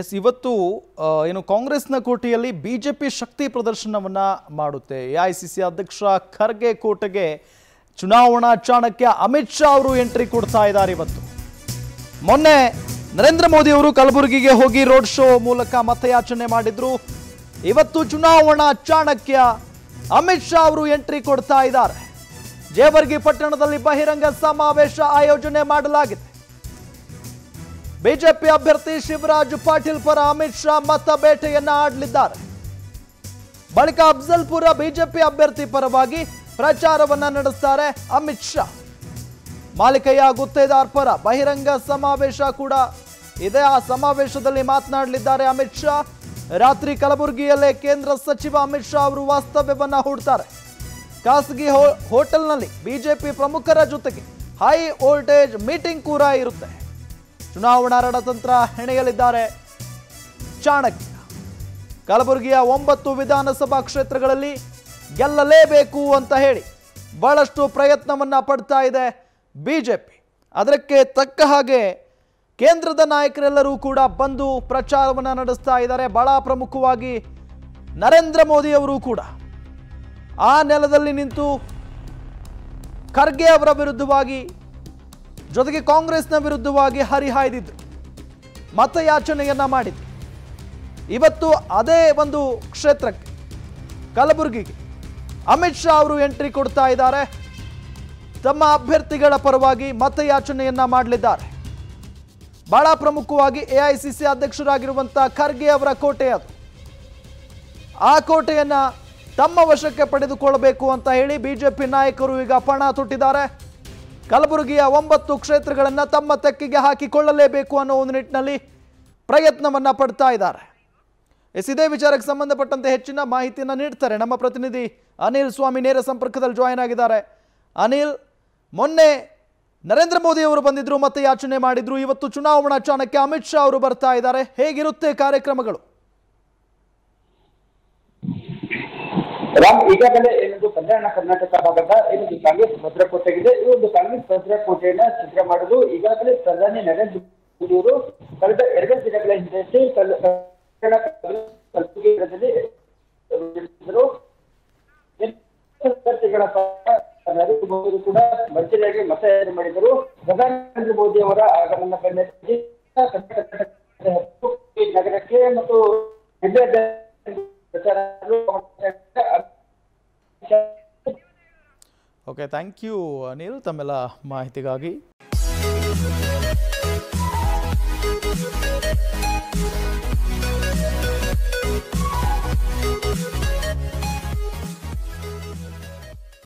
S ಇವತ್ತು ಏನು ಕಾಂಗ್ರೆಸ್ನ ಕೋಟೆಯಲ್ಲಿ ಬಿಜೆಪಿ ಶಕ್ತಿ ಪ್ರದರ್ಶನವನ್ನ ಮಾಡುತ್ತೆ ಎಐಸಿಸಿ ಅಧ್ಯಕ್ಷ ಖರ್ಗೆ ಕೋಟೆಗೆ ಚುನಾವಣಾ ಚಾಣಕ್ಯ ಅಮಿತ್ ಶಾ ಅವರು ಎಂಟ್ರಿ ಕೊಡ್ತಾ ಇದ್ದಾರೆ ಇವತ್ತು ಮೊನ್ನೆ ನರೇಂದ್ರ ಮೋದಿ ಅವರು ಕಲಬುರ್ಗಿಗೆ ಹೋಗಿ ರೋಡ್ ಶೋ ಮೂಲಕ ಮತಯಾಚನೆ ಮಾಡಿದ್ರು ಇವತ್ತು ಚುನಾವಣಾ ಚಾಣಕ್ಯ ಅಮಿತ್ ಶಾ ಅವರು ಎಂಟ್ರಿ ಕೊಡ್ತಾ ಇದ್ದಾರೆ ಜೇವರ್ಗಿ ಪಟ್ಟಣದಲ್ಲಿ ಬಹಿರಂಗ ಸಮಾವೇಶ ಆಯೋಜನೆ ಮಾಡಲಾಗಿದೆ बीजेपी अभ्यर्थी शिवराज पाटील पर अमित शाह मत बेटिया आडल्दार बलिक अफजलपुर बीजेपी अभ्यर्थी परवागी प्रचारवन्न नडेसुत्तारे अमित शाह मालिकय्य गुत्तेदार पर बहिरंग समावेश कूड़ा इदे आ समावेशदल्लि मातनाडलिद्दारे अमित शाह रात्रि कलबुर्गियल्ले केंद्र सचिव अमित शाह अवरु वास्तव्यवन्न हूडुत्तारे खासगी होटेल्नल्लि बीजेपी प्रमुखर जोतेगे हाई वोल्टेज मीटिंग कूड़ा इरुत्ते ಚುನಾವಣಾ ರಣತಂತ್ರ ಹೆಣೆಯಲಿದ್ದಾರೆ ಚಾಣಕ್ಯ ಕಲಬುರ್ಗಿಯ 9 ವಿಧಾನಸಭಾ ಕ್ಷೇತ್ರಗಳಲ್ಲಿ ಗೆಲ್ಲಲೇಬೇಕು ಅಂತ ಹೇಳಿ ಬಹಳಷ್ಟು ಪ್ರಯತ್ನವನ್ನ ಪಡ್ತಾ ಇದೆ ಬಿಜೆಪಿ ಅದಕ್ಕೆ ತಕ್ಕ ಹಾಗೆ ಕೇಂದ್ರದ ನಾಯಕರೆಲ್ಲರೂ ಕೂಡ ಬಂದು ಪ್ರಚಾರವನ್ನ ನಡೆಸ್ತಾ ಇದ್ದಾರೆ ಬಹಳ ಪ್ರಮುಖವಾಗಿ ನರೇಂದ್ರ ಮೋದಿ ಅವರು ಕೂಡ ಆ ನೆಲದಲ್ಲಿ ನಿಂತು ಖರ್ಗೆ ಅವರ ವಿರುದ್ಧವಾಗಿ जोतेगे कांग्रेस विरुद्धवागि हरिहायदिद्दु मतयाचनेयन्न माडिद्दु इवत्तु अदे ओंदु क्षेत्रक्के कलबुर्गिगे अमित शाह अवरु एंट्री कोड्ता इद्दारे तम्म अभ्यर्थिगळ परवागि मतयाचनेयन्न माडलिद्दारे बहळ प्रमुखवागि एआईसीसी अध्यक्षरागिरुवंत खर्गे अवर कोटे अदु आ कोटेयन्न तम्म वशक्के पडेदुकोळ्ळबेकु अंत हेळि बीजेपी नायकरु ईग पण तोट्टिद्दारे ಕಲಬುರ್ಗಿಯ 9 ಕ್ಷೇತ್ರಗಳನ್ನು ತಮ್ಮ ತೆಕ್ಕಿಗೆ ಹಾಕಿಕೊಳ್ಳಲೇಬೇಕು ಅನ್ನೋ ಒಂದು ನಿಟ್ಟಿನಲ್ಲಿ ಪ್ರಯತ್ನವನ್ನ ಪಡ್ತಾ ಇದ್ದಾರೆ ಇದೇ ವಿಚಾರಕ್ಕೆ ಸಂಬಂಧಪಟ್ಟಂತೆ ಹೆಚ್ಚಿನ ಮಾಹಿತಿಯನ್ನು ನೀಡುತ್ತಾರೆ ನಮ್ಮ ಪ್ರತಿನಿಧಿ ಅನಿಲ್ ಸ್ವಾಮಿ ನೇರ ಸಂಪರ್ಕದಲ್ಲಿ ಜಾಯಿನ್ ಆಗಿದ್ದಾರೆ ಅನಿಲ್ ಮೊನ್ನೆ ನರೇಂದ್ರ ಮೋದಿ ಅವರು ಬಂದಿದ್ರು ಮತ್ತೆ ಯಾಚನೆ ಮಾಡಿದ್ರು ಇವತ್ತು ಚುನಾವಣಾ ಚಾಣಕ್ಯ ಅಮಿತ್ ಶಾ ಅವರು ಬರ್ತಾ ಇದ್ದಾರೆ ಹೇಗಿರುತ್ತೆ ಕಾರ್ಯಕ್ರಮಗಳು ಈಗಾಗಲೇ ಕಲ್ಯಾಣ ಕರ್ನಾಟಕ ಭಾಗದ ಕಾಂಗ್ರೆಸ್ ಭದ್ರಕೋಟೆಗಿದೆ ಈ ಒಂದು ಕಾಂಗ್ರೆಸ್ ಭದ್ರಕೋಟೆಯನ್ನು ಛಿದ್ರ ಮಾಡಲು ಈಗಾಗಲೇ ಪ್ರಧಾನಿ ನರೇಂದ್ರ ಮೋದಿ ಅವರು ಕಳೆದ 2 ದಿನಗಳ ಹಿಂದೆಷ್ಟೇ ಅಭ್ಯರ್ಥಿಗಳ ಪರ ನರೇಂದ್ರ ಮೋದಿ ಅವರು ಕೂಡ ಭರ್ಜರಿಯಾಗಿ ಮತಯಾಚನೆ ಮಾಡಿದರು ಪ್ರಧಾನಿ ನರೇಂದ್ರ ಮೋದಿ ಅವರ ಆಗಮನ ಬೆನ್ನತ್ತಿ ಕರ್ನಾಟಕದ ನಗರಕ್ಕೆ ಮತ್ತು ओके थैंक यू अनिल तमेला माहितिगागि।